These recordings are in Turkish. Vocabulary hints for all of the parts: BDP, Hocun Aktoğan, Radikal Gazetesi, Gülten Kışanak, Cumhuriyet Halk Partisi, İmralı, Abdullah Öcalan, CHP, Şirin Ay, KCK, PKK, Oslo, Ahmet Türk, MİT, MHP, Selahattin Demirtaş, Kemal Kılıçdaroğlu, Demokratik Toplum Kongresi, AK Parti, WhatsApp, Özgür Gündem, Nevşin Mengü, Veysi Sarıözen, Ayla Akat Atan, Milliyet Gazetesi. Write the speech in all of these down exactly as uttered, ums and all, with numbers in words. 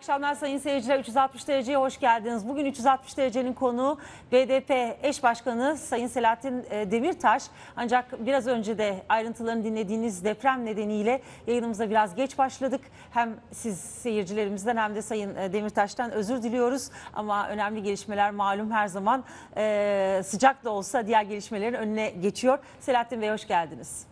akşamlar sayın seyirciler. üç yüz altmış dereceye hoş geldiniz. Bugün üç yüz altmış derecenin konuğu B D P eş başkanı sayın Selahattin Demirtaş. Ancak biraz önce de ayrıntılarını dinlediğiniz deprem nedeniyle yayınımıza biraz geç başladık. Hem siz seyircilerimizden hem de sayın Demirtaş'tan özür diliyoruz. Ama önemli gelişmeler malum her zaman sıcak da olsa diğer gelişmelerin önüne geçiyor. Selahattin Bey hoş geldiniz.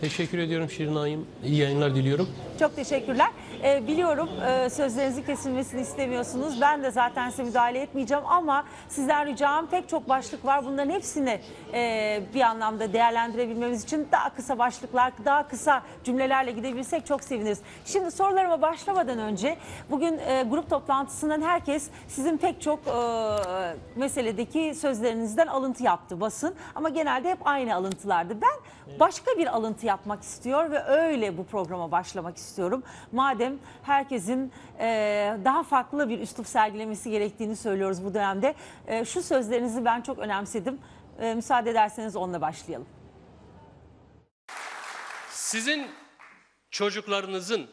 Teşekkür ediyorum Şirin Ay'ım. İyi yayınlar diliyorum. Çok teşekkürler. Ee, biliyorum e, sözlerinizi kesilmesini istemiyorsunuz. Ben de zaten size müdahale etmeyeceğim ama sizden ricam pek çok başlık var. Bunların hepsini e, bir anlamda değerlendirebilmemiz için daha kısa başlıklar, daha kısa cümlelerle gidebilsek çok seviniriz. Şimdi sorularıma başlamadan önce bugün e, grup toplantısından herkes sizin pek çok e, meseledeki sözlerinizden alıntı yaptı basın. Ama genelde hep aynı alıntılardı. Ben başka bir alıntı yapmak istiyor ve öyle bu programa başlamak istiyorum. Madem herkesin e, daha farklı bir üslup sergilemesi gerektiğini söylüyoruz bu dönemde. E, şu sözlerinizi ben çok önemsedim. E, müsaade ederseniz onunla başlayalım. Sizin çocuklarınızın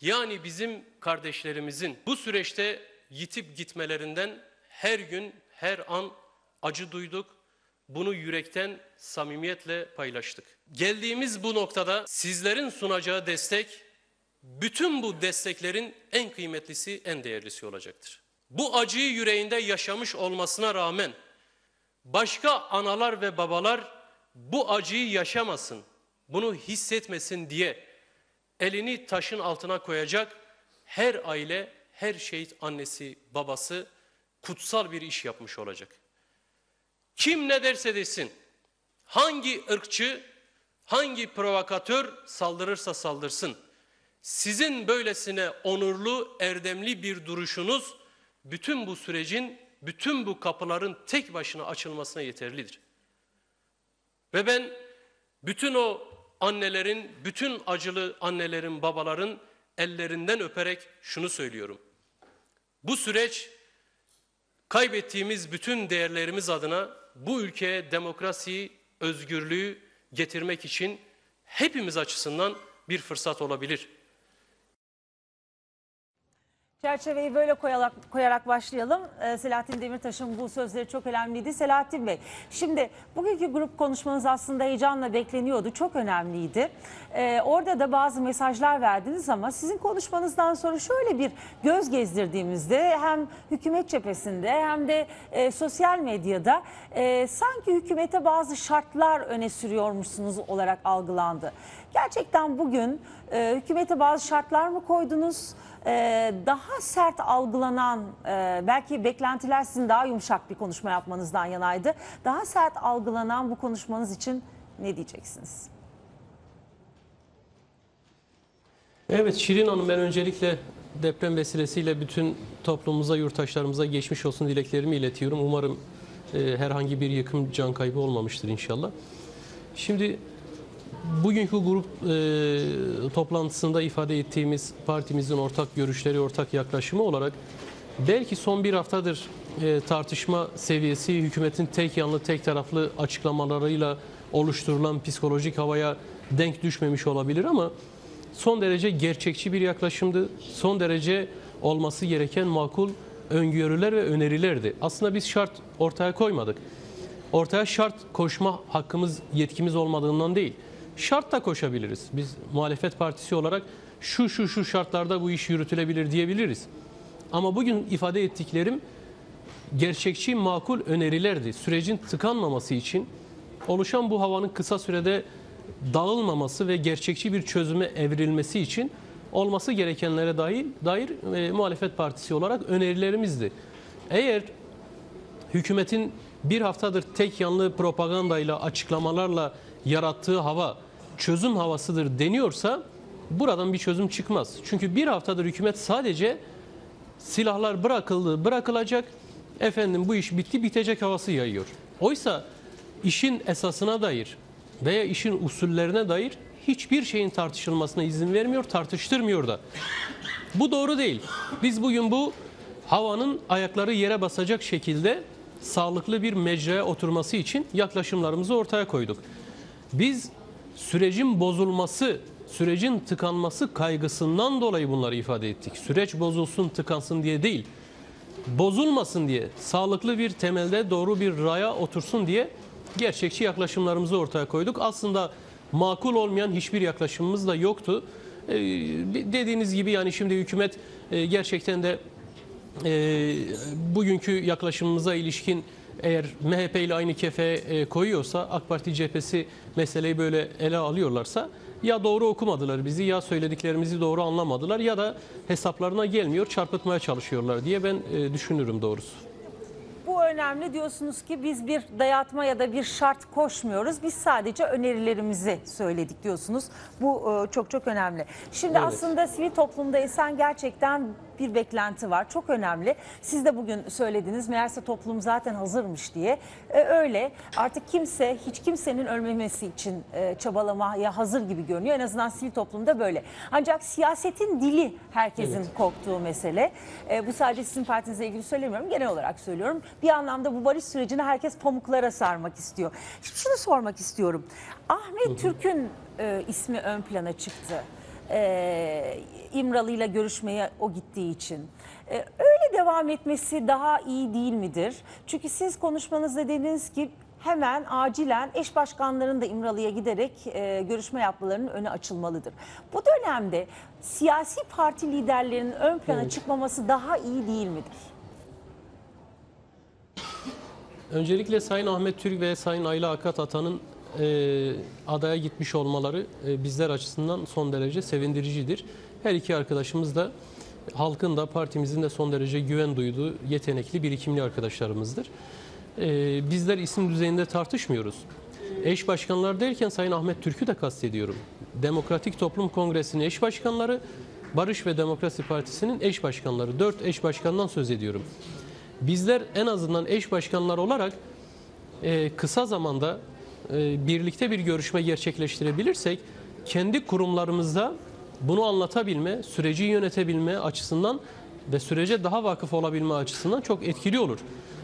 yani bizim kardeşlerimizin bu süreçte yitip gitmelerinden her gün her an acı duyduk. Bunu yürekten samimiyetle paylaştık. Geldiğimiz bu noktada sizlerin sunacağı destek, bütün bu desteklerin en kıymetlisi, en değerlisi olacaktır. Bu acıyı yüreğinde yaşamış olmasına rağmen başka analar ve babalar bu acıyı yaşamasın, bunu hissetmesin diye elini taşın altına koyacak her aile, her şehit annesi, babası kutsal bir iş yapmış olacak. Kim ne derse desin, hangi ırkçı, hangi provokatör saldırırsa saldırsın, sizin böylesine onurlu, erdemli bir duruşunuz bütün bu sürecin, bütün bu kapıların tek başına açılmasına yeterlidir. Ve ben bütün o annelerin, bütün acılı annelerin, babaların ellerinden öperek şunu söylüyorum. Bu süreç kaybettiğimiz bütün değerlerimiz adına bu ülkeye demokrasiyi, özgürlüğü getirmek için hepimiz açısından bir fırsat olabilir. Çerçeveyi böyle koyarak, koyarak başlayalım. Ee, Selahattin Demirtaş'ın bu sözleri çok önemliydi. Selahattin Bey, şimdi bugünkü grup konuşmanız aslında heyecanla bekleniyordu. Çok önemliydi. Ee, orada da bazı mesajlar verdiniz ama sizin konuşmanızdan sonra şöyle bir göz gezdirdiğimizde hem hükümet cephesinde hem de e, sosyal medyada e, sanki hükümete bazı şartlar öne sürüyormuşsunuz olarak algılandı. Gerçekten bugün e, hükümete bazı şartlar mı koydunuz? Daha sert algılanan, belki beklentiler sizin daha yumuşak bir konuşma yapmanızdan yanaydı. Daha sert algılanan bu konuşmanız için ne diyeceksiniz? Evet Şirin Hanım, ben öncelikle deprem vesilesiyle bütün toplumumuza, yurttaşlarımıza geçmiş olsun dileklerimi iletiyorum. Umarım herhangi bir yıkım, can kaybı olmamıştır inşallah. Şimdi bugünkü grup e, toplantısında ifade ettiğimiz partimizin ortak görüşleri, ortak yaklaşımı olarak belki son bir haftadır e, tartışma seviyesi hükümetin tek yanlı, tek taraflı açıklamalarıyla oluşturulan psikolojik havaya denk düşmemiş olabilir ama son derece gerçekçi bir yaklaşımdı. Son derece olması gereken makul öngörüler ve önerilerdi. Aslında biz şart ortaya koymadık. Ortaya şart koşma hakkımız, yetkimiz olmadığından değil. Şart da koşabiliriz. Biz muhalefet partisi olarak şu şu şu şartlarda bu iş yürütülebilir diyebiliriz. Ama bugün ifade ettiklerim gerçekçi, makul önerilerdi. Sürecin tıkanmaması için oluşan bu havanın kısa sürede dağılmaması ve gerçekçi bir çözüme evrilmesi için olması gerekenlere dair, dair e, muhalefet partisi olarak önerilerimizdi. Eğer hükümetin bir haftadır tek yanlı propagandayla, açıklamalarla yarattığı hava çözüm havasıdır deniyorsa buradan bir çözüm çıkmaz. Çünkü bir haftadır hükümet sadece silahlar bırakıldı, bırakılacak, efendim bu iş bitti, bitecek havası yayıyor. Oysa işin esasına dair veya işin usullerine dair hiçbir şeyin tartışılmasına izin vermiyor, tartıştırmıyor da. Bu doğru değil. Biz bugün bu havanın ayakları yere basacak şekilde sağlıklı bir mecraya oturması için yaklaşımlarımızı ortaya koyduk. Biz sürecin bozulması sürecin tıkanması kaygısından dolayı bunları ifade ettik. Süreç bozulsun, tıkansın diye değil, bozulmasın diye, sağlıklı bir temelde doğru bir raya otursun diye gerçekçi yaklaşımlarımızı ortaya koyduk. Aslında makul olmayan hiçbir yaklaşımımız da yoktu. Ee, dediğiniz gibi yani şimdi hükümet e, gerçekten de e, bugünkü yaklaşımımıza ilişkin eğer M H P ile aynı kefeye e, koyuyorsa, AK Parti cephesi meseleyi böyle ele alıyorlarsa ya doğru okumadılar bizi, ya söylediklerimizi doğru anlamadılar ya da hesaplarına gelmiyor, çarpıtmaya çalışıyorlar diye ben e, düşünürüm doğrusu. Bu önemli, diyorsunuz ki biz bir dayatma ya da bir şart koşmuyoruz. Biz sadece önerilerimizi söyledik diyorsunuz. Bu çok çok önemli. Şimdi evet, aslında sivil toplumda insan gerçekten bir beklenti var. Çok önemli. Siz de bugün söylediniz. Meğerse toplum zaten hazırmış diye. E, öyle. Artık kimse, hiç kimsenin ölmemesi için e, çabalamaya hazır gibi görünüyor. En azından sivil toplumda böyle. Ancak siyasetin dili herkesin evet, korktuğu mesele. E, bu sadece sizin partinizle ilgili söylemiyorum. Genel olarak söylüyorum. Bir anlamda bu barış sürecini herkes pamuklara sarmak istiyor. Şimdi şunu sormak istiyorum. Ahmet Türk'ün e, ismi ön plana çıktı. Ee, İmralı'yla görüşmeye o gittiği için. Ee, öyle devam etmesi daha iyi değil midir? Çünkü siz konuşmanızda dediniz ki hemen acilen eş başkanların da İmralı'ya giderek e, görüşme yapmalarının önü açılmalıdır. Bu dönemde siyasi parti liderlerinin ön plana evet, çıkmaması daha iyi değil midir? Öncelikle Sayın Ahmet Türk ve Sayın Ayla Akat Atan'ın E, adaya gitmiş olmaları e, bizler açısından son derece sevindiricidir. Her iki arkadaşımız da halkın da partimizin de son derece güven duyduğu yetenekli, birikimli arkadaşlarımızdır. E, bizler isim düzeyinde tartışmıyoruz. Eş başkanlar derken Sayın Ahmet Türk'ü de kastediyorum. Demokratik Toplum Kongresi'nin eş başkanları, Barış ve Demokrasi Partisi'nin eş başkanları. Dört eş başkandan söz ediyorum. Bizler en azından eş başkanlar olarak e, kısa zamanda birlikte bir görüşme gerçekleştirebilirsek kendi kurumlarımızda bunu anlatabilme, süreci yönetebilme açısından ve sürece daha vakıf olabilme açısından çok etkili olur.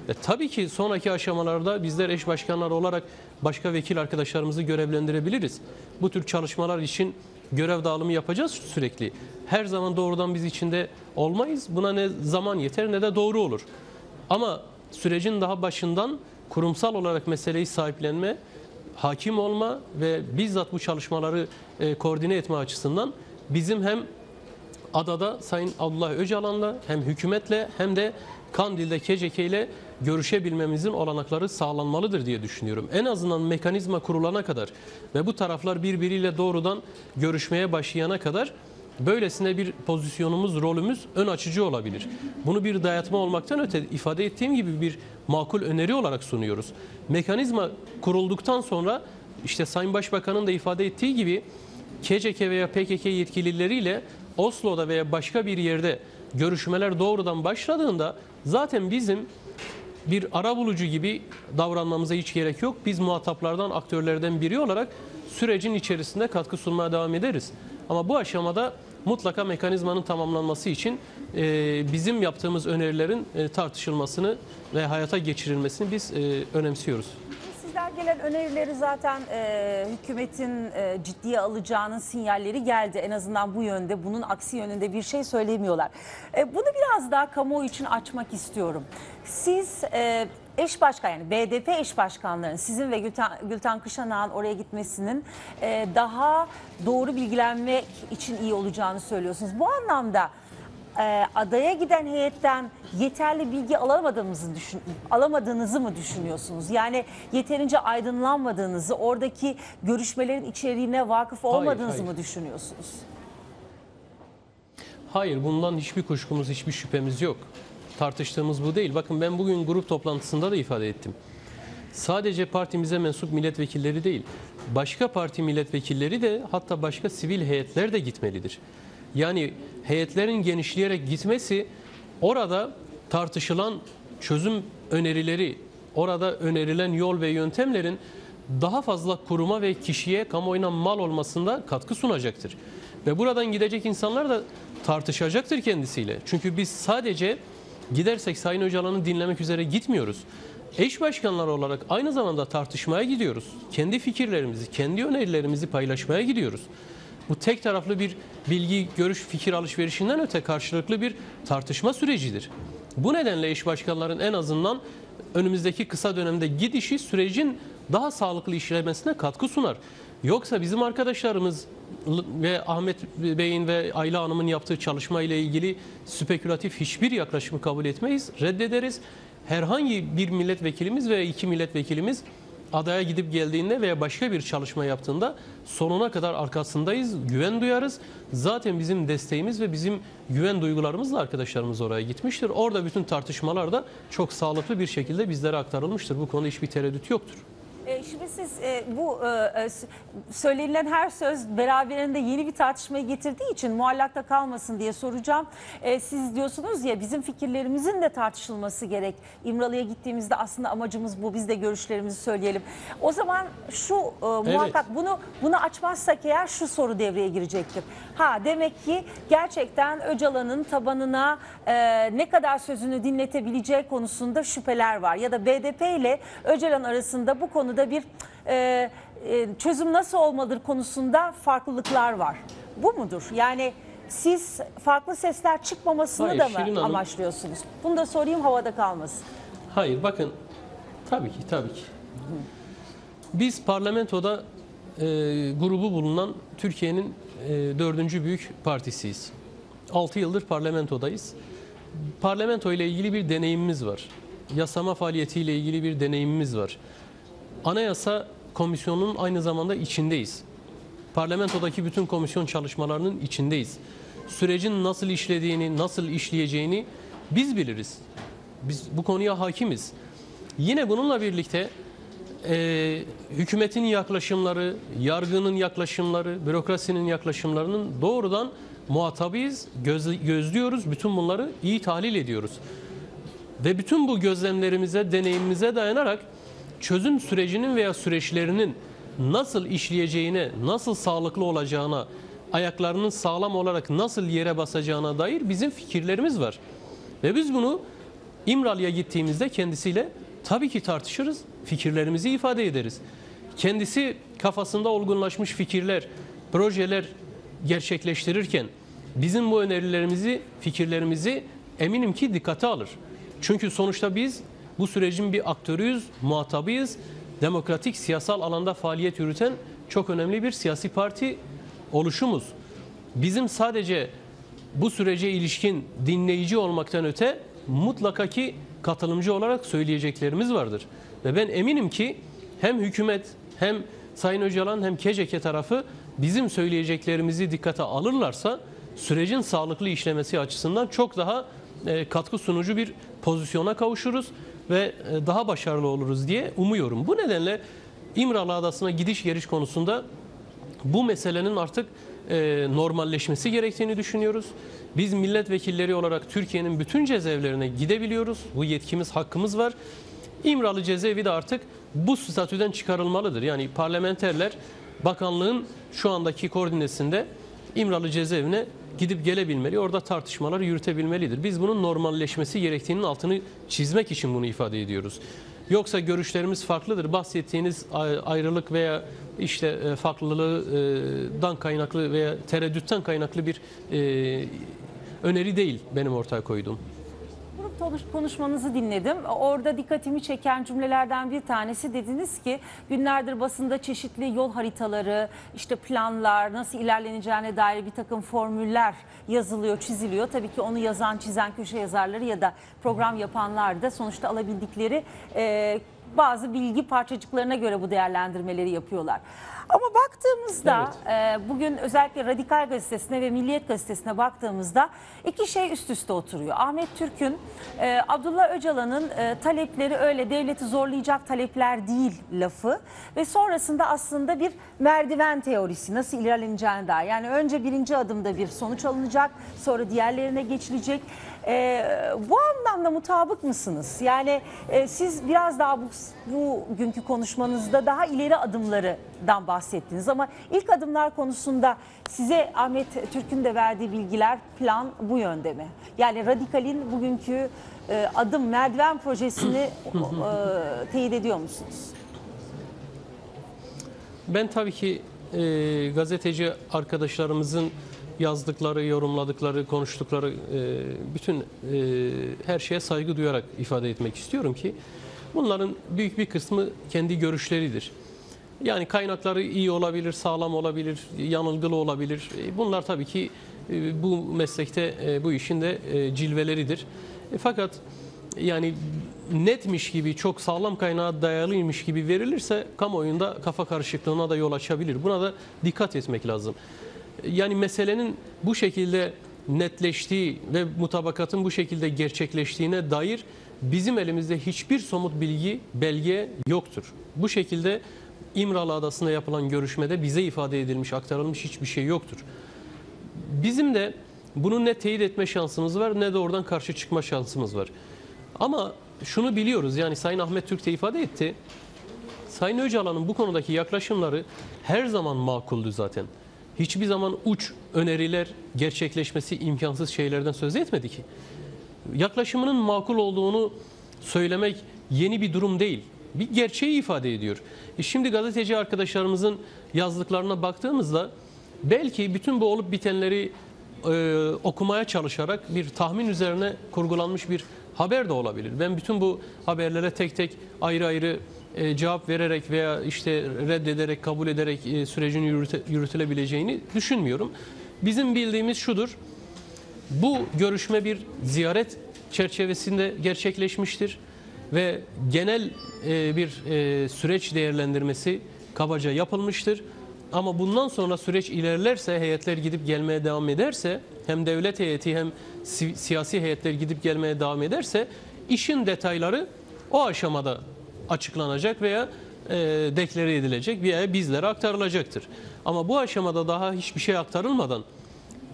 E, tabii ki sonraki aşamalarda bizler eş başkanlar olarak başka vekil arkadaşlarımızı görevlendirebiliriz. Bu tür çalışmalar için görev dağılımı yapacağız sürekli. Her zaman doğrudan biz içinde olmayız. Buna ne zaman yeter ne de doğru olur. Ama sürecin daha başından kurumsal olarak meseleyi sahiplenme, hakim olma ve bizzat bu çalışmaları e, koordine etme açısından bizim hem adada Sayın Abdullah Öcalan'la hem hükümetle hem de Kandil'de K C K ile görüşebilmemizin olanakları sağlanmalıdır diye düşünüyorum. En azından mekanizma kurulana kadar ve bu taraflar birbiriyle doğrudan görüşmeye başlayana kadar böylesine bir pozisyonumuz, rolümüz ön açıcı olabilir. Bunu bir dayatma olmaktan öte ifade ettiğim gibi bir makul öneri olarak sunuyoruz. Mekanizma kurulduktan sonra işte Sayın Başbakan'ın da ifade ettiği gibi K C K veya P K K yetkilileriyle Oslo'da veya başka bir yerde görüşmeler doğrudan başladığında zaten bizim bir arabulucu gibi davranmamıza hiç gerek yok. Biz muhataplardan, aktörlerden biri olarak sürecin içerisinde katkı sunmaya devam ederiz. Ama bu aşamada mutlaka mekanizmanın tamamlanması için e, bizim yaptığımız önerilerin e, tartışılmasını ve hayata geçirilmesini biz e, önemsiyoruz. Sizden gelen önerileri zaten e, hükümetin e, ciddiye alacağının sinyalleri geldi. En azından bu yönde, bunun aksi yönünde bir şey söylemiyorlar. E, bunu biraz daha kamuoyu için açmak istiyorum. Siz... E, Eş başkan yani B D P eş başkanlarının sizin ve Gülten, Gülten Kışanak'ın oraya gitmesinin e, daha doğru bilgilenmek için iyi olacağını söylüyorsunuz. Bu anlamda e, adaya giden heyetten yeterli bilgi alamadığınızı, düşün, alamadığınızı mı düşünüyorsunuz? Yani yeterince aydınlanmadığınızı, oradaki görüşmelerin içeriğine vakıf olmadığınızı hayır, hayır. mı düşünüyorsunuz? Hayır, bundan hiçbir kuşkumuz, hiçbir şüphemiz yok. Tartıştığımız bu değil. Bakın ben bugün grup toplantısında da ifade ettim. Sadece partimize mensup milletvekilleri değil, başka parti milletvekilleri de hatta başka sivil heyetler de gitmelidir. Yani heyetlerin genişleyerek gitmesi orada tartışılan çözüm önerileri, orada önerilen yol ve yöntemlerin daha fazla kuruma ve kişiye, kamuoyuna mal olmasında katkı sunacaktır. Ve buradan gidecek insanlar da tartışacaktır kendisiyle. Çünkü biz sadece gidersek Sayın Öcalan'ı dinlemek üzere gitmiyoruz. Eş başkanlar olarak aynı zamanda tartışmaya gidiyoruz. Kendi fikirlerimizi, kendi önerilerimizi paylaşmaya gidiyoruz. Bu tek taraflı bir bilgi, görüş, fikir alışverişinden öte karşılıklı bir tartışma sürecidir. Bu nedenle eş başkanların en azından önümüzdeki kısa dönemde gidişi sürecin daha sağlıklı işlemesine katkı sunar. Yoksa bizim arkadaşlarımız ve Ahmet Bey'in ve Ayla Hanım'ın yaptığı çalışma ile ilgili spekülatif hiçbir yaklaşımı kabul etmeyiz, reddederiz. Herhangi bir milletvekilimiz veya iki milletvekilimiz adaya gidip geldiğinde veya başka bir çalışma yaptığında sonuna kadar arkasındayız, güven duyarız. Zaten bizim desteğimiz ve bizim güven duygularımızla arkadaşlarımız oraya gitmiştir. Orada bütün tartışmalar da çok sağlıklı bir şekilde bizlere aktarılmıştır. Bu konuda hiçbir tereddüt yoktur. Şimdi siz bu söylenilen her söz beraberinde yeni bir tartışmaya getirdiği için muallakta kalmasın diye soracağım. Siz diyorsunuz ya, bizim fikirlerimizin de tartışılması gerek. İmralı'ya gittiğimizde aslında amacımız bu. Biz de görüşlerimizi söyleyelim. O zaman şu muhakkak, evet, bunu bunu açmazsak eğer şu soru devreye girecektir. Ha, demek ki gerçekten Öcalan'ın tabanına ne kadar sözünü dinletebileceği konusunda şüpheler var. Ya da B D P ile Öcalan arasında bu konuda bir e, e, çözüm nasıl olmalıdır konusunda farklılıklar var. Bu mudur? Yani siz farklı sesler çıkmamasını Hayır, da mı Şirin amaçlıyorsunuz? Hanım. Bunu da sorayım, havada kalmasın. Hayır, bakın, tabii ki tabii ki. Biz parlamentoda e, grubu bulunan Türkiye'nin e, dördüncü büyük partisiyiz. Altı yıldır parlamentodayız. Parlamento ile ilgili bir deneyimimiz var. Yasama faaliyetiyle ilgili bir deneyimimiz var. Anayasa Komisyonu'nun aynı zamanda içindeyiz. Parlamentodaki bütün komisyon çalışmalarının içindeyiz. Sürecin nasıl işlediğini, nasıl işleyeceğini biz biliriz. Biz bu konuya hakimiz. Yine bununla birlikte e, hükümetin yaklaşımları, yargının yaklaşımları, bürokrasinin yaklaşımlarının doğrudan muhatabıyız, göz, gözlüyoruz. Bütün bunları iyi tahlil ediyoruz. Ve bütün bu gözlemlerimize, deneyimimize dayanarak çözüm sürecinin veya süreçlerinin nasıl işleyeceğine, nasıl sağlıklı olacağına, ayaklarının sağlam olarak nasıl yere basacağına dair bizim fikirlerimiz var. Ve biz bunu İmralı'ya gittiğimizde kendisiyle tabii ki tartışırız, fikirlerimizi ifade ederiz. Kendisi kafasında olgunlaşmış fikirler, projeler gerçekleştirirken bizim bu önerilerimizi, fikirlerimizi eminim ki dikkate alır. Çünkü sonuçta biz bu sürecin bir aktörüyüz, muhatabıyız. Demokratik, siyasal alanda faaliyet yürüten çok önemli bir siyasi parti oluşumuz. Bizim sadece bu sürece ilişkin dinleyici olmaktan öte mutlaka ki katılımcı olarak söyleyeceklerimiz vardır. Ve ben eminim ki hem hükümet, hem Sayın Öcalan, hem K C K tarafı bizim söyleyeceklerimizi dikkate alırlarsa sürecin sağlıklı işlemesi açısından çok daha katkı sunucu bir pozisyona kavuşuruz ve daha başarılı oluruz diye umuyorum. Bu nedenle İmralı Adası'na gidiş geliş konusunda bu meselenin artık normalleşmesi gerektiğini düşünüyoruz. Biz milletvekilleri olarak Türkiye'nin bütün cezaevlerine gidebiliyoruz. Bu yetkimiz, hakkımız var. İmralı cezaevi de artık bu statüden çıkarılmalıdır. Yani parlamenterler bakanlığın şu andaki koordinesinde İmralı cezaevine gidip gelebilmeli, orada tartışmaları yürütebilmelidir. Biz bunun normalleşmesi gerektiğinin altını çizmek için bunu ifade ediyoruz. Yoksa görüşlerimiz farklıdır. Bahsettiğiniz ayrılık veya işte farklılığından kaynaklı veya tereddütten kaynaklı bir öneri değil benim ortaya koyduğum. Konuşmanızı dinledim. Orada dikkatimi çeken cümlelerden bir tanesi, dediniz ki günlerdir basında çeşitli yol haritaları, işte planlar, nasıl ilerleneceğine dair bir takım formüller yazılıyor, çiziliyor. Tabii ki onu yazan, çizen köşe yazarları ya da program yapanlar da sonuçta alabildikleri e, bazı bilgi parçacıklarına göre bu değerlendirmeleri yapıyorlar. Ama baktığımızda, evet, e, bugün özellikle Radikal Gazetesi'ne ve Milliyet Gazetesi'ne baktığımızda iki şey üst üste oturuyor. Ahmet Türk'ün, e, Abdullah Öcalan'ın e, talepleri öyle devleti zorlayacak talepler değil lafı ve sonrasında aslında bir merdiven teorisi, nasıl ilerleneceğine dair. Yani önce birinci adımda bir sonuç alınacak, sonra diğerlerine geçilecek. E, bu anlamda mutabık mısınız? Yani e, siz biraz daha bu, bu günkü konuşmanızda daha ileri adımlardan bahsediyorsunuz. bahsettiniz ama ilk adımlar konusunda size Ahmet Türk'ün de verdiği bilgiler, plan bu yönde mi? Yani Radikal'in bugünkü e, adım merdiven projesini e, teyit ediyor musunuz? Ben tabii ki e, gazeteci arkadaşlarımızın yazdıkları, yorumladıkları, konuştukları e, bütün e, her şeye saygı duyarak ifade etmek istiyorum ki bunların büyük bir kısmı kendi görüşleridir. Yani kaynakları iyi olabilir, sağlam olabilir, yanılgılı olabilir. Bunlar tabii ki bu meslekte, bu işin de cilveleridir. Fakat yani netmiş gibi, çok sağlam kaynağa dayalıymış gibi verilirse kamuoyunda kafa karışıklığına da yol açabilir. Buna da dikkat etmek lazım. Yani meselenin bu şekilde netleştiği ve mutabakatın bu şekilde gerçekleştiğine dair bizim elimizde hiçbir somut bilgi, belge yoktur. Bu şekilde İmralı Adası'nda yapılan görüşmede bize ifade edilmiş, aktarılmış hiçbir şey yoktur. Bizim de bunu ne teyit etme şansımız var ne de oradan karşı çıkma şansımız var. Ama şunu biliyoruz, yani Sayın Ahmet Türk de ifade etti. Sayın Öcalan'ın bu konudaki yaklaşımları her zaman makuldü zaten. Hiçbir zaman uç öneriler, gerçekleşmesi imkansız şeylerden söz etmedi ki. Yaklaşımının makul olduğunu söylemek yeni bir durum değil. Bir gerçeği ifade ediyor. E şimdi gazeteci arkadaşlarımızın yazdıklarına baktığımızda belki bütün bu olup bitenleri e, okumaya çalışarak bir tahmin üzerine kurgulanmış bir haber de olabilir. Ben bütün bu haberlere tek tek ayrı ayrı e, cevap vererek veya işte reddederek, kabul ederek e, sürecin yürüte, yürütülebileceğini düşünmüyorum. Bizim bildiğimiz şudur. Bu görüşme bir ziyaret çerçevesinde gerçekleşmiştir. Ve genel bir süreç değerlendirmesi kabaca yapılmıştır. Ama bundan sonra süreç ilerlerse, heyetler gidip gelmeye devam ederse, hem devlet heyeti hem siyasi heyetler gidip gelmeye devam ederse, işin detayları o aşamada açıklanacak veya deklare edilecek veya bizlere aktarılacaktır. Ama bu aşamada daha hiçbir şey aktarılmadan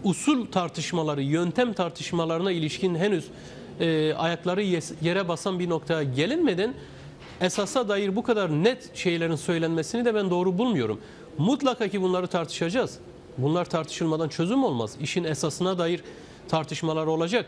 usul tartışmaları, yöntem tartışmalarına ilişkin henüz E, ayakları yere basan bir noktaya gelinmeden esasa dair bu kadar net şeylerin söylenmesini de ben doğru bulmuyorum. Mutlaka ki bunları tartışacağız. Bunlar tartışılmadan çözüm olmaz. İşin esasına dair tartışmalar olacak.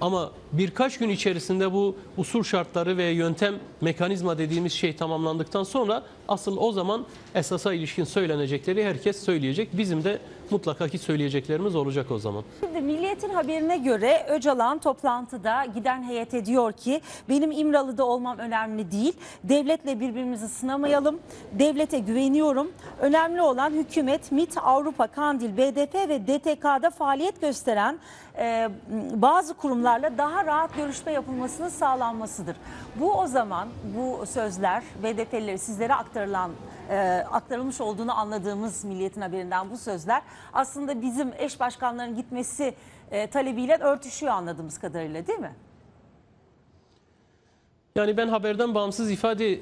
Ama birkaç gün içerisinde bu usul şartları ve yöntem, mekanizma dediğimiz şey tamamlandıktan sonra asıl o zaman esasa ilişkin söylenecekleri herkes söyleyecek. Bizim de mutlaka ki söyleyeceklerimiz olacak o zaman. Şimdi Milliyet'in haberine göre Öcalan toplantıda giden heyete diyor ki benim İmralı'da olmam önemli değil. Devletle birbirimizi sınamayalım. Devlete güveniyorum. Önemli olan hükümet, MİT, Avrupa, Kandil, B D P ve D T K'da faaliyet gösteren e, bazı kurumlarla daha rahat görüşme yapılmasının sağlanmasıdır. Bu o zaman bu sözler B D P'lileri sizlere aktarılan e, aktarılmış olduğunu anladığımız Milliyet'in haberinden bu sözler aslında bizim eş başkanların gitmesi e, talebiyle örtüşüyor anladığımız kadarıyla, değil mi? Yani ben haberden bağımsız ifade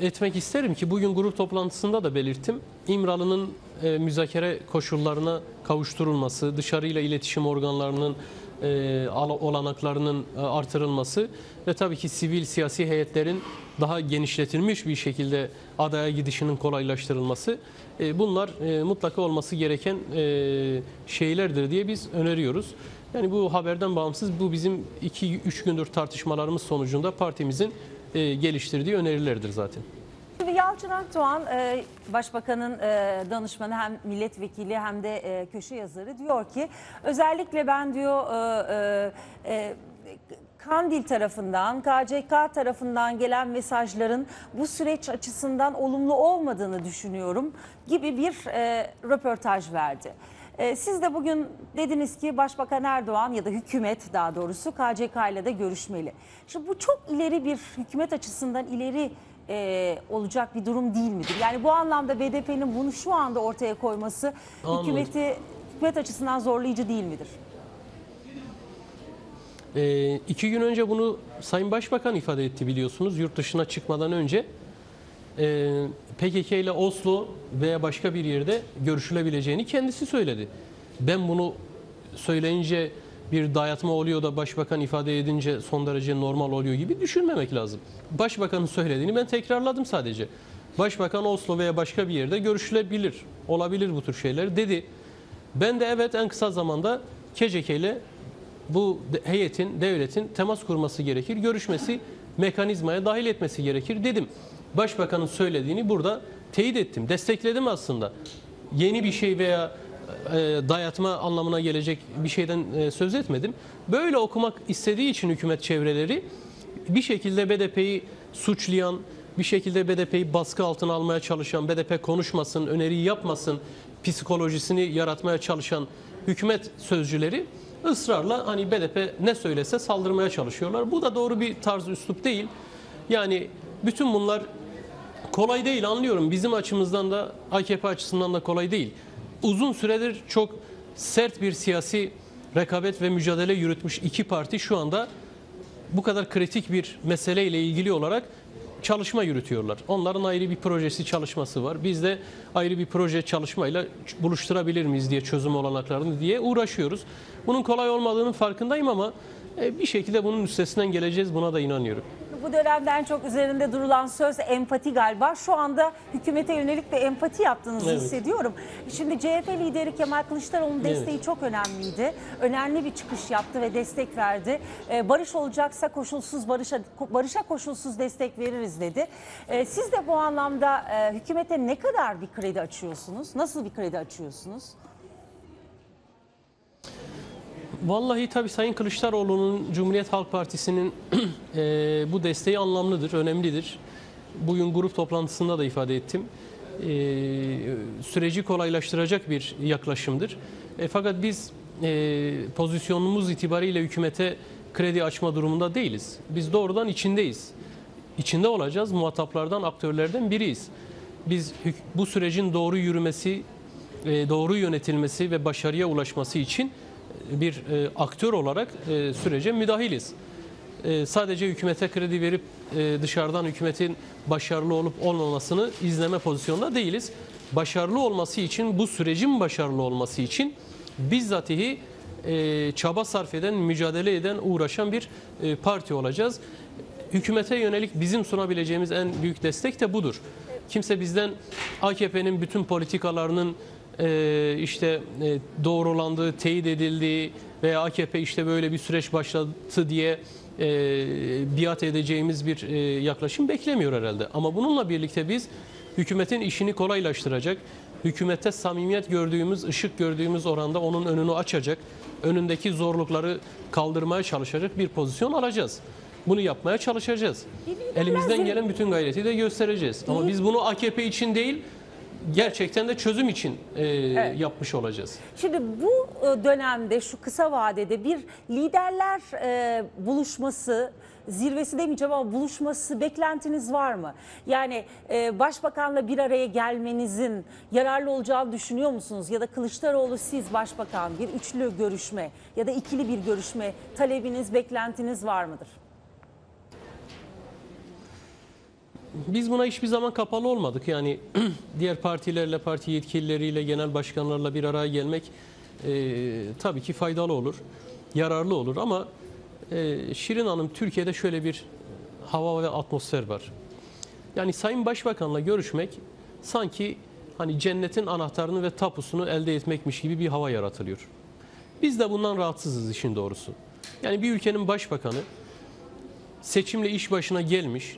etmek isterim ki bugün grup toplantısında da belirttim. İmralı'nın e, müzakere koşullarına kavuşturulması, dışarıyla iletişim organlarının e, olanaklarının e, artırılması ve tabii ki sivil siyasi heyetlerin daha genişletilmiş bir şekilde adaya gidişinin kolaylaştırılması, e, bunlar e, mutlaka olması gereken e, şeylerdir diye biz öneriyoruz. Yani bu haberden bağımsız, bu bizim iki üç gündür tartışmalarımız sonucunda partimizin e, geliştirdiği önerilerdir zaten. Hocun Aktoğan, Başbakan'ın danışmanı, hem milletvekili hem de köşe yazarı, diyor ki özellikle ben diyor Kandil tarafından, K C K tarafından gelen mesajların bu süreç açısından olumlu olmadığını düşünüyorum gibi bir röportaj verdi. Siz de bugün dediniz ki Başbakan Erdoğan ya da hükümet daha doğrusu K C K ile de görüşmeli. Şimdi bu çok ileri bir, hükümet açısından ileri Ee, olacak bir durum değil midir? Yani bu anlamda B D P'nin bunu şu anda ortaya koyması hükümeti, hükümet açısından zorlayıcı değil midir? Ee, iki gün önce bunu Sayın Başbakan ifade etti, biliyorsunuz. Yurt dışına çıkmadan önce e, P K K ile Oslo veya başka bir yerde görüşülebileceğini kendisi söyledi. Ben bunu söyleyince bir dayatma oluyor da Başbakan ifade edince son derece normal oluyor gibi düşünmemek lazım. Başbakanın söylediğini ben tekrarladım sadece. Başbakan Oslo veya başka bir yerde görüşülebilir, olabilir bu tür şeyler dedi. Ben de evet, en kısa zamanda K C K ile bu heyetin, devletin temas kurması gerekir, görüşmesi, mekanizmaya dahil etmesi gerekir dedim. Başbakanın söylediğini burada teyit ettim, destekledim aslında. yeni bir şey veya dayatma anlamına gelecek bir şeyden söz etmedim. Böyle okumak istediği için hükümet çevreleri bir şekilde B D P'yi suçlayan, bir şekilde B D P'yi baskı altına almaya çalışan, B D P konuşmasın, öneri yapmasın psikolojisini yaratmaya çalışan hükümet sözcüleri ısrarla hani B D P ne söylese saldırmaya çalışıyorlar. Bu da doğru bir tarz, üslup değil. Yani bütün bunlar kolay değil, anlıyorum. Bizim açımızdan da A K P açısından da kolay değil. Uzun süredir çok sert bir siyasi rekabet ve mücadele yürütmüş iki parti şu anda bu kadar kritik bir meseleyle ilgili olarak çalışma yürütüyorlar. Onların ayrı bir projesi, çalışması var. Biz de ayrı bir proje çalışmayla buluşturabilir miyiz diye, çözüm olanaklarını diye uğraşıyoruz. Bunun kolay olmadığının farkındayım ama bir şekilde bunun üstesinden geleceğiz. Buna da inanıyorum. Bu dönemden çok üzerinde durulan söz empati galiba. Şu anda hükümete yönelik de empati yaptığınızı, evet, hissediyorum. Şimdi C H P lideri Kemal Kılıçdaroğlu'nun desteği, evet, çok önemliydi. Önemli bir çıkış yaptı ve destek verdi. Ee, barış olacaksa koşulsuz barışa, barışa koşulsuz destek veririz dedi. Ee, siz de bu anlamda e, hükümete ne kadar bir kredi açıyorsunuz? Nasıl bir kredi açıyorsunuz? Vallahi tabii Sayın Kılıçdaroğlu'nun, Cumhuriyet Halk Partisi'nin e, bu desteği anlamlıdır, önemlidir. Bugün grup toplantısında da ifade ettim. E, süreci kolaylaştıracak bir yaklaşımdır. E, fakat biz e, pozisyonumuz itibariyle hükümete kredi açma durumunda değiliz. Biz doğrudan içindeyiz. İçinde olacağız, muhataplardan, aktörlerden biriyiz. Biz bu sürecin doğru yürümesi, e, doğru yönetilmesi ve başarıya ulaşması için bir e, aktör olarak e, sürece müdahiliz. E, sadece hükümete kredi verip e, dışarıdan hükümetin başarılı olup olmamasını izleme pozisyonunda değiliz. Başarılı olması için, bu sürecin başarılı olması için bizzatihi e, çaba sarf eden, mücadele eden, uğraşan bir e, parti olacağız. Hükümete yönelik bizim sunabileceğimiz en büyük destek de budur. Kimse bizden A K P'nin bütün politikalarının Ee, işte e, doğrulandığı, teyit edildiği veya A K P işte böyle bir süreç başlattı diye e, biat edeceğimiz bir e, yaklaşım beklemiyor herhalde. Ama bununla birlikte biz hükümetin işini kolaylaştıracak, hükümette samimiyet gördüğümüz, ışık gördüğümüz oranda onun önünü açacak, önündeki zorlukları kaldırmaya çalışacak bir pozisyon alacağız. Bunu yapmaya çalışacağız. Elimizden gelen bütün gayreti de göstereceğiz. Ama biz bunu A K P için değil, gerçekten de çözüm için e, evet, yapmış olacağız. Şimdi bu dönemde, şu kısa vadede bir liderler e, buluşması, zirvesi demeyeceğim ama buluşması beklentiniz var mı? Yani e, başbakanla bir araya gelmenizin yararlı olacağını düşünüyor musunuz? Ya da Kılıçdaroğlu, siz, başbakan, bir üçlü görüşme ya da ikili bir görüşme talebiniz, beklentiniz var mıdır? Biz buna hiçbir zaman kapalı olmadık. Yani diğer partilerle, parti yetkilileriyle, genel başkanlarla bir araya gelmek e, tabii ki faydalı olur, yararlı olur. Ama e, Şirin Hanım, Türkiye'de şöyle bir hava ve atmosfer var. Yani Sayın Başbakan'la görüşmek sanki hani cennetin anahtarını ve tapusunu elde etmekmiş gibi bir hava yaratılıyor. Biz de bundan rahatsızız işin doğrusu. Yani bir ülkenin başbakanı seçimle iş başına gelmiş,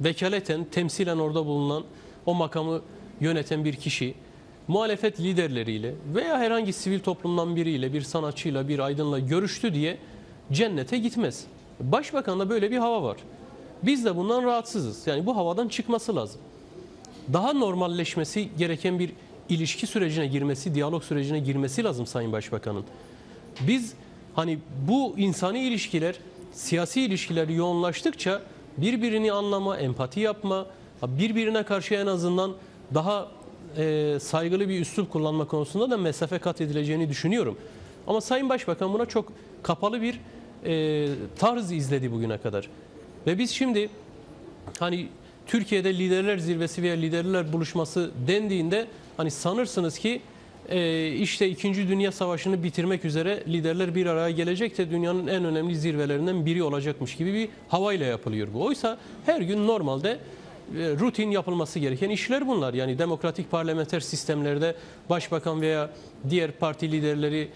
vekaleten, temsilen orada bulunan, o makamı yöneten bir kişi, muhalefet liderleriyle veya herhangi sivil toplumdan biriyle, bir sanatçıyla, bir aydınla görüştü diye cennete gitmez. Başbakan'da böyle bir hava var. Biz de bundan rahatsızız. Yani bu havadan çıkması lazım. Daha normalleşmesi gereken bir ilişki sürecine girmesi, diyalog sürecine girmesi lazım Sayın Başbakan'ın. Biz hani bu insani ilişkiler, siyasi ilişkiler yoğunlaştıkça birbirini anlama, empati yapma, birbirine karşı en azından daha e, saygılı bir üslup kullanma konusunda da mesafe kat edileceğini düşünüyorum. Ama Sayın Başbakan buna çok kapalı bir e, tarz izledi bugüne kadar. Ve biz şimdi hani Türkiye'de liderler zirvesi veya liderler buluşması dendiğinde hani sanırsınız ki e, işte ikinci. Dünya Savaşı'nı bitirmek üzere liderler bir araya gelecek de dünyanın en önemli zirvelerinden biri olacakmış gibi bir havayla yapılıyor bu. Oysa her gün normalde rutin yapılması gereken işler bunlar. Yani demokratik parlamenter sistemlerde başbakan veya diğer parti liderleri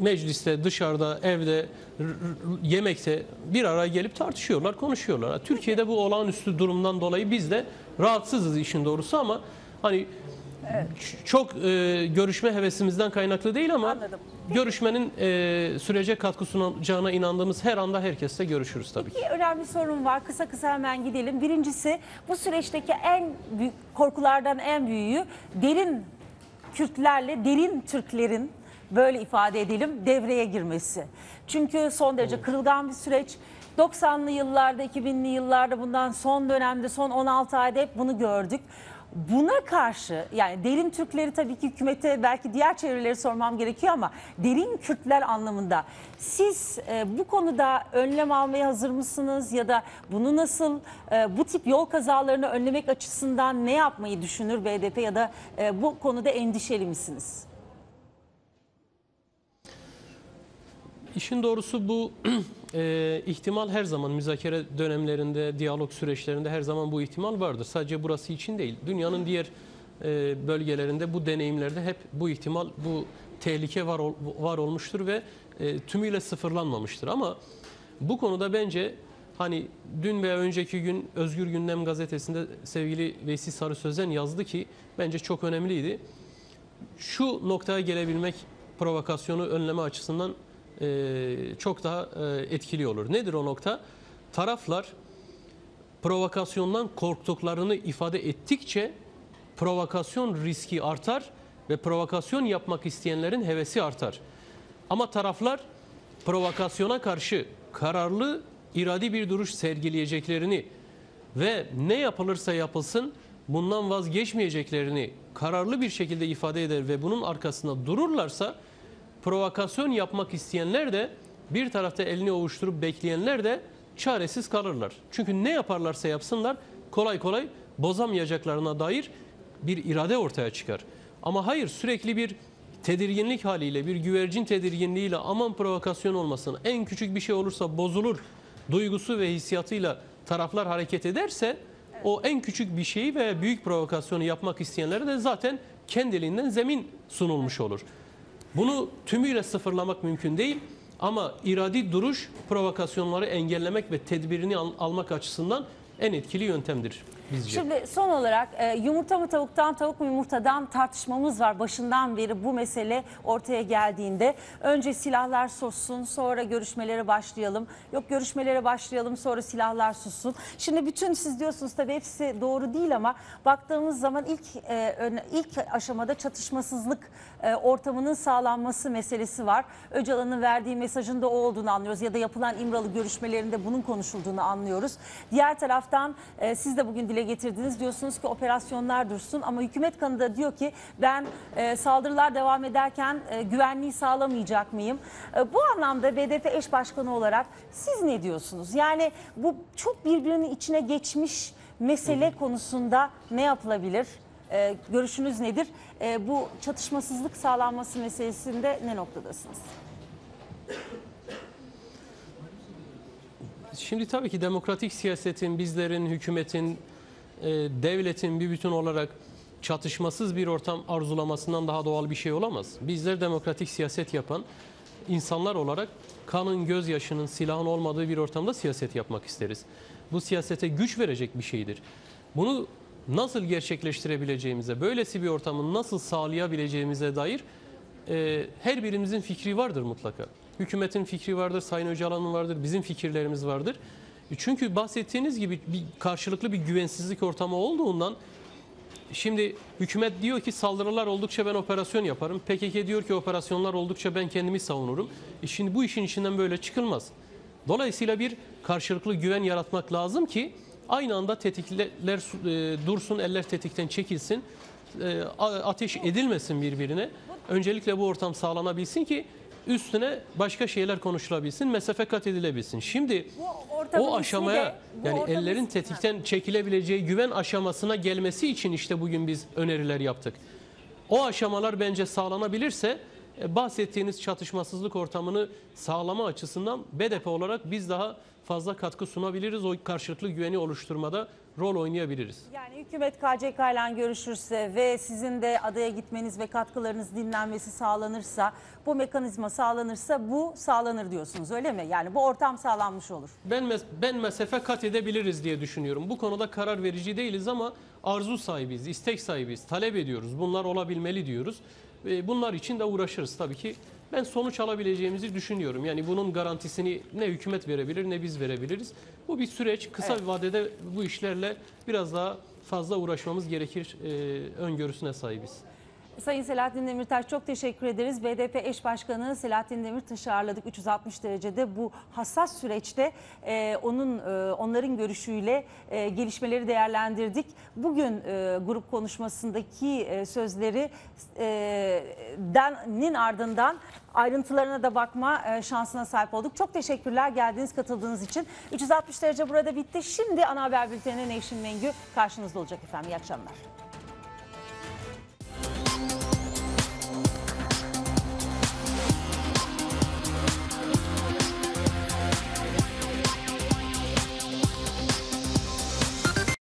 mecliste, dışarıda, evde, yemekte bir araya gelip tartışıyorlar, konuşuyorlar. Türkiye'de bu olağanüstü durumdan dolayı biz de rahatsızız işin doğrusu ama hani evet. çok e, görüşme hevesimizden kaynaklı değil ama Anladım. görüşmenin e, sürece katkı sunacağına inandığımız her anda herkesle görüşürüz tabii İki ki. İki önemli sorun var. Kısa kısa hemen gidelim. Birincisi, bu süreçteki en büyük korkulardan en büyüğü derin Kürtlerle derin Türklerin, böyle ifade edelim, devreye girmesi. Çünkü son derece kırılgan bir süreç. doksanlı yıllarda, iki binli yıllarda, bundan son dönemde, son on altı ayda hep bunu gördük. Buna karşı, yani derin Türkleri tabii ki hükümete, belki diğer çevreleri sormam gerekiyor ama derin Kürtler anlamında siz e, bu konuda önlem almaya hazır mısınız? Ya da bunu nasıl, e, bu tip yol kazalarını önlemek açısından ne yapmayı düşünür B D P ya da e, bu konuda endişeli misiniz? İşin doğrusu bu e, ihtimal her zaman müzakere dönemlerinde, diyalog süreçlerinde her zaman bu ihtimal vardır. Sadece burası için değil, dünyanın diğer e, bölgelerinde bu deneyimlerde hep bu ihtimal, bu tehlike var, ol, var olmuştur ve e, tümüyle sıfırlanmamıştır. Ama bu konuda bence hani dün veya önceki gün Özgür Gündem gazetesinde sevgili Veysi Sarıözen yazdı ki bence çok önemliydi. Şu noktaya gelebilmek provokasyonu önleme açısından çok daha etkili olur. Nedir o nokta? Taraflar provokasyondan korktuklarını ifade ettikçe provokasyon riski artar ve provokasyon yapmak isteyenlerin hevesi artar. Ama taraflar provokasyona karşı kararlı, iradi bir duruş sergileyeceklerini ve ne yapılırsa yapılsın bundan vazgeçmeyeceklerini kararlı bir şekilde ifade eder ve bunun arkasında dururlarsa, provokasyon yapmak isteyenler de, bir tarafta elini ovuşturup bekleyenler de çaresiz kalırlar. Çünkü ne yaparlarsa yapsınlar kolay kolay bozamayacaklarına dair bir irade ortaya çıkar. Ama hayır, sürekli bir tedirginlik haliyle, bir güvercin tedirginliğiyle aman provokasyon olmasın, en küçük bir şey olursa bozulur duygusu ve hissiyatıyla taraflar hareket ederse, o en küçük bir şeyi veya büyük provokasyonu yapmak isteyenlere de zaten kendiliğinden zemin sunulmuş olur. Bunu tümüyle sıfırlamak mümkün değil ama iradi duruş provokasyonları engellemek ve tedbirini al almak açısından en etkili yöntemdir bizce. Şimdi son olarak e, yumurta mı tavuktan, tavuk mu yumurtadan tartışmamız var. Başından beri bu mesele ortaya geldiğinde önce silahlar sussun, sonra görüşmelere başlayalım. Yok görüşmelere başlayalım, sonra silahlar sussun. Şimdi bütün siz diyorsunuz, tabii hepsi doğru değil ama baktığımız zaman ilk e, ön, ilk aşamada çatışmasızlık e, ortamının sağlanması meselesi var. Öcalan'ın verdiği mesajın da o olduğunu anlıyoruz ya da yapılan İmralı görüşmelerinde bunun konuşulduğunu anlıyoruz. Diğer taraf siz de bugün dile getirdiniz, diyorsunuz ki operasyonlar dursun ama hükümet kanıda diyor ki ben saldırılar devam ederken güvenliği sağlamayacak mıyım? Bu anlamda B D P eş başkanı olarak siz ne diyorsunuz? Yani bu çok birbirinin içine geçmiş mesele konusunda ne yapılabilir? Görüşünüz nedir? Bu çatışmasızlık sağlanması meselesinde ne noktadasınız? Şimdi tabii ki demokratik siyasetin, bizlerin, hükümetin, devletin bir bütün olarak çatışmasız bir ortam arzulamasından daha doğal bir şey olamaz. Bizler demokratik siyaset yapan insanlar olarak kanın, gözyaşının, silahın olmadığı bir ortamda siyaset yapmak isteriz. Bu siyasete güç verecek bir şeydir. Bunu nasıl gerçekleştirebileceğimize, böylesi bir ortamı nasıl sağlayabileceğimize dair her birimizin fikri vardır mutlaka. Hükümetin fikri vardır, Sayın Öcalan'ın vardır, bizim fikirlerimiz vardır. Çünkü bahsettiğiniz gibi bir karşılıklı bir güvensizlik ortamı olduğundan, şimdi hükümet diyor ki saldırılar oldukça ben operasyon yaparım. P K K diyor ki operasyonlar oldukça ben kendimi savunurum. E şimdi bu işin içinden böyle çıkılmaz. Dolayısıyla bir karşılıklı güven yaratmak lazım ki aynı anda tetikler e, dursun, eller tetikten çekilsin, e, ateş edilmesin birbirine. Öncelikle bu ortam sağlanabilsin ki üstüne başka şeyler konuşulabilsin, mesafe kat edilebilsin. Şimdi o aşamaya de, yani ellerin tetikten ha. çekilebileceği güven aşamasına gelmesi için işte bugün biz öneriler yaptık. O aşamalar bence sağlanabilirse bahsettiğiniz çatışmasızlık ortamını sağlama açısından B D P olarak biz daha fazla katkı sunabiliriz. O karşılıklı güveni oluşturmada rol oynayabiliriz. Yani hükümet K C K ile görüşürse ve sizin de adaya gitmeniz ve katkılarınız dinlenmesi sağlanırsa, bu mekanizma sağlanırsa bu sağlanır diyorsunuz, öyle mi? Yani bu ortam sağlanmış olur. Ben, mes ben mesafe kat edebiliriz diye düşünüyorum. Bu konuda karar verici değiliz ama arzu sahibiyiz, istek sahibiyiz, talep ediyoruz. Bunlar olabilmeli diyoruz. Bunlar için de uğraşırız tabii ki. Ben sonuç alabileceğimizi düşünüyorum. Yani bunun garantisini ne hükümet verebilir ne biz verebiliriz. Bu bir süreç. Kısa evet. bir vadede bu işlerle biraz daha fazla uğraşmamız gerekir e, öngörüsüne sahibiz. Sayın Selahattin Demirtaş, çok teşekkür ederiz. B D P Eş Başkanı Selahattin Demirtaş'ı ağırladık üç yüz altmış derecede. Bu hassas süreçte e, onun e, onların görüşüyle e, gelişmeleri değerlendirdik. Bugün e, grup konuşmasındaki e, sözleri e, denin ardından ayrıntılarına da bakma e, şansına sahip olduk. Çok teşekkürler geldiğiniz, katıldığınız için. üç yüz altmış derece burada bitti. Şimdi ana haber bültenine Nevşin Mengü karşınızda olacak efendim. İyi akşamlar.